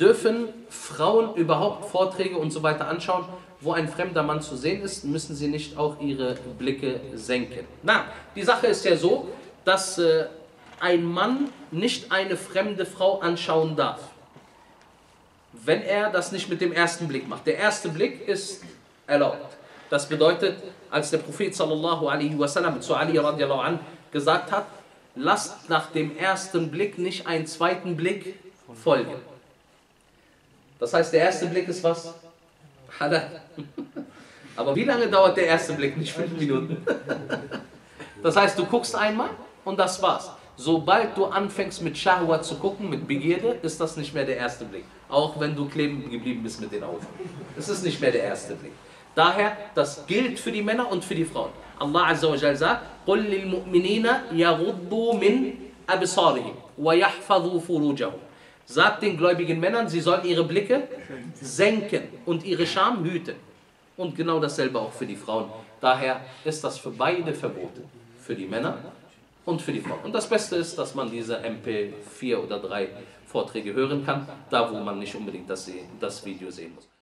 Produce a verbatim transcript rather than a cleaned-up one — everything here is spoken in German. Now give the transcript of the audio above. Dürfen Frauen überhaupt Vorträge und so weiter anschauen, wo ein fremder Mann zu sehen ist? Müssen sie nicht auch ihre Blicke senken? Na, die Sache ist ja so, dass äh, ein Mann nicht eine fremde Frau anschauen darf, wenn er das nicht mit dem ersten Blick macht. Der erste Blick ist erlaubt. Das bedeutet, als der Prophet sallallahu alaihi wasallam zu Ali radiallahu an gesagt hat, lasst nach dem ersten Blick nicht einen zweiten Blick folgen. Das heißt, der erste Blick ist was? Halal. Aber wie lange dauert der erste Blick? Nicht fünf Minuten. Das heißt, du guckst einmal und das war's. Sobald du anfängst mit Shahwa zu gucken, mit Begierde, ist das nicht mehr der erste Blick. Auch wenn du kleben geblieben bist mit den Augen. Es ist nicht mehr der erste Blick. Daher, das gilt für die Männer und für die Frauen. Allah Azzawajal sagt, قُلْ لِلْمُؤْمِنِينَ يَغُضُّوا مِنْ أَبْصَارِهِمْ وَيَحْفَظُوا فُرُوجَهُمْ. Sagt den gläubigen Männern, sie sollen ihre Blicke senken und ihre Scham hüten. Und genau dasselbe auch für die Frauen. Daher ist das für beide verboten. Für die Männer und für die Frauen. Und das Beste ist, dass man diese M P vier oder drei Vorträge hören kann, da wo man nicht unbedingt das, das Video sehen muss.